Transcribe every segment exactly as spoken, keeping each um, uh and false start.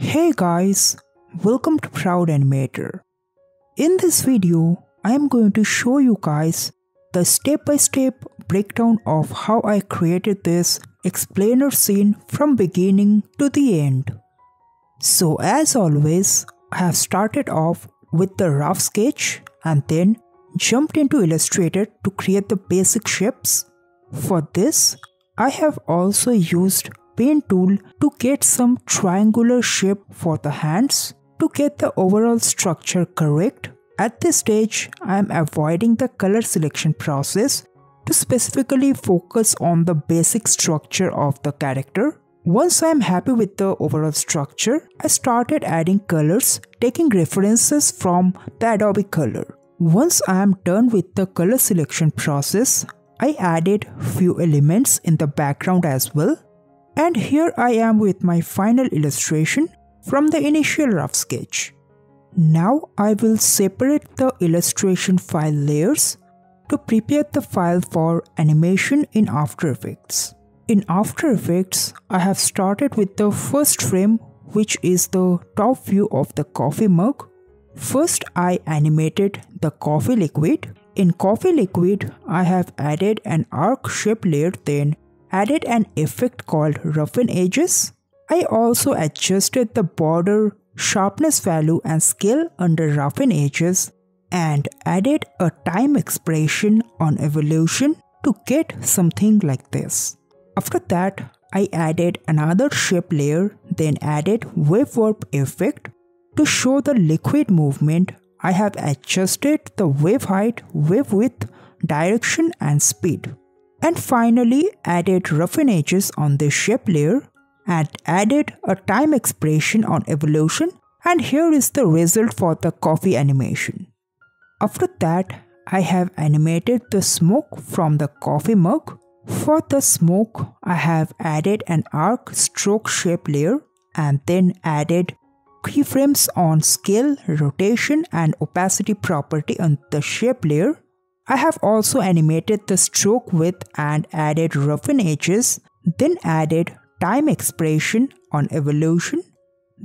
Hey guys, welcome to Proud Animator. In this video, I am going to show you guys the step-by-step breakdown of how I created this explainer scene from beginning to the end. So as always, I have started off with the rough sketch and then jumped into Illustrator to create the basic shapes. For this, I have also used Paint tool to get some triangular shape for the hands to get the overall structure correct. At this stage, I am avoiding the color selection process to specifically focus on the basic structure of the character. Once I am happy with the overall structure, I started adding colors, taking references from the Adobe color. Once I am done with the color selection process, I added few elements in the background as well. And here I am with my final illustration from the initial rough sketch. Now I will separate the illustration file layers to prepare the file for animation in After Effects. In After Effects, I have started with the first frame, which is the top view of the coffee mug. First, I animated the coffee liquid. In coffee liquid, I have added an arc shape layer, then added an effect called roughen edges. I also adjusted the border sharpness value and scale under roughen edges and added a time expression on evolution to get something like this. After that, I added another shape layer, then added wave warp effect to show the liquid movement. I have adjusted the wave height, wave width, direction and speed. And finally added roughen edges on this shape layer and added a time expression on evolution, and here is the result for the coffee animation. After that, I have animated the smoke from the coffee mug. For the smoke, I have added an arc stroke shape layer and then added keyframes on scale, rotation and opacity property on the shape layer. I have also animated the stroke width and added roughen edges, then added time expression on evolution,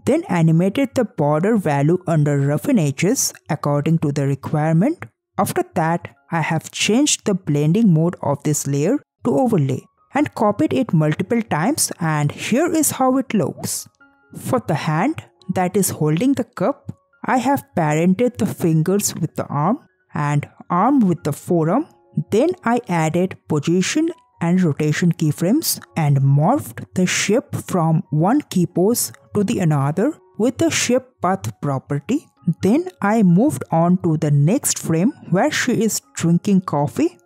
then animated the border value under roughen edges according to the requirement. After that, I have changed the blending mode of this layer to overlay and copied it multiple times, and here is how it looks. For the hand that is holding the cup, I have parented the fingers with the arm and arm with the forearm. Then I added position and rotation keyframes and morphed the shape from one key pose to the another with the shape path property. Then I moved on to the next frame where she is drinking coffee.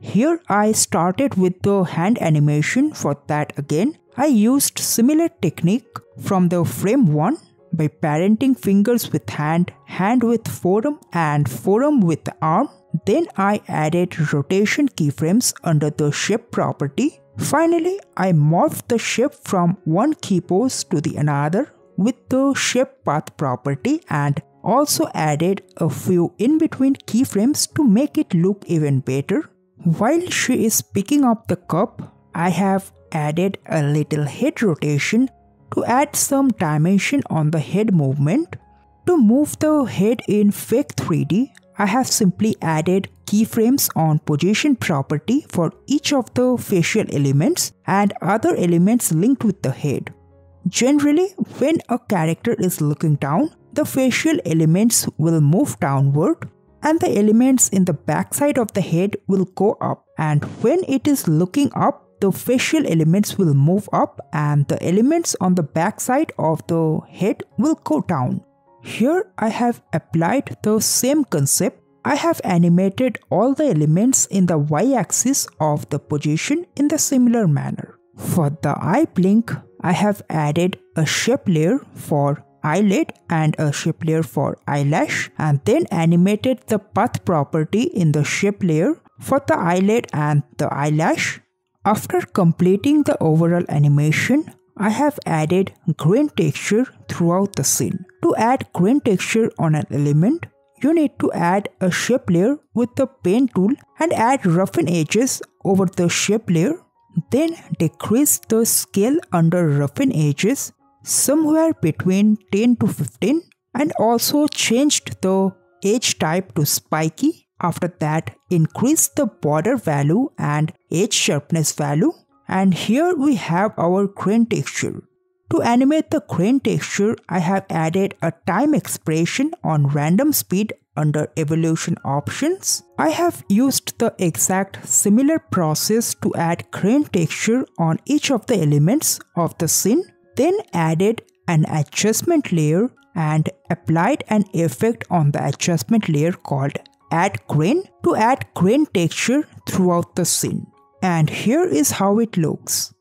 Here I started with the hand animation. For that again, I used similar technique from the frame one by parenting fingers with hand, hand with forearm and forearm with arm. Then I added rotation keyframes under the shape property. Finally, I morphed the shape from one key pose to the another with the shape path property and also added a few in-between keyframes to make it look even better. While she is picking up the cup, I have added a little head rotation to add some dimension on the head movement. To move the head in fake three D, I have simply added keyframes on position property for each of the facial elements and other elements linked with the head. Generally, when a character is looking down, the facial elements will move downward and the elements in the backside of the head will go up, and when it is looking up, the facial elements will move up and the elements on the backside of the head will go down. Here I have applied the same concept. I have animated all the elements in the y-axis of the position in the similar manner. For the eye blink, I have added a shape layer for eyelid and a shape layer for eyelash, and then animated the path property in the shape layer for the eyelid and the eyelash. After completing the overall animation, I have added grain texture throughout the scene. To add grain texture on an element, you need to add a shape layer with the paint tool and add roughen edges over the shape layer. Then decrease the scale under roughen edges somewhere between ten to fifteen, and also changed the edge type to spiky. After that, increase the border value and edge sharpness value. And here we have our grain texture. To animate the grain texture, I have added a time expression on random speed under evolution options. I have used the exact similar process to add grain texture on each of the elements of the scene, then added an adjustment layer and applied an effect on the adjustment layer called Add Grain to add grain texture throughout the scene. And here is how it looks.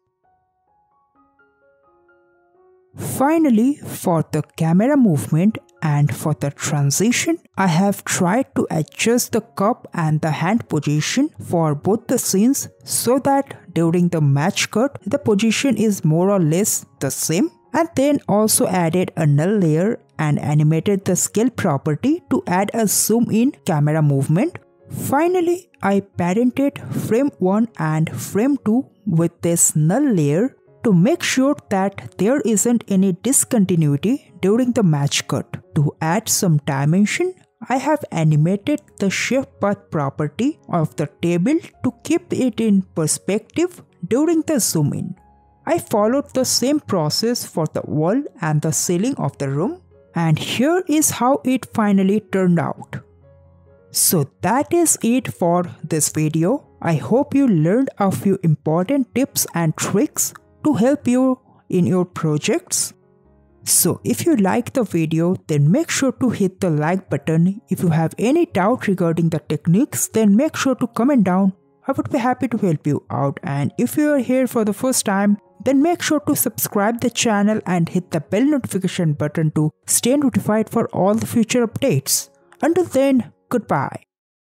Finally, for the camera movement and for the transition, I have tried to adjust the cup and the hand position for both the scenes so that during the match cut, the position is more or less the same. And then also added a null layer and animated the scale property to add a zoom in camera movement. Finally, I parented frame one and frame two with this null layer to make sure that there isn't any discontinuity during the match cut. To add some dimension, I have animated the shape path property of the table to keep it in perspective during the zoom in. I followed the same process for the wall and the ceiling of the room, and here is how it finally turned out. So that is it for this video. I hope you learned a few important tips and tricks to help you in your projects. So if you like the video, then make sure to hit the like button. If you have any doubt regarding the techniques, then make sure to comment down. I would be happy to help you out, and if you are here for the first time, then make sure to subscribe the channel and hit the bell notification button to stay notified for all the future updates. Until then, goodbye.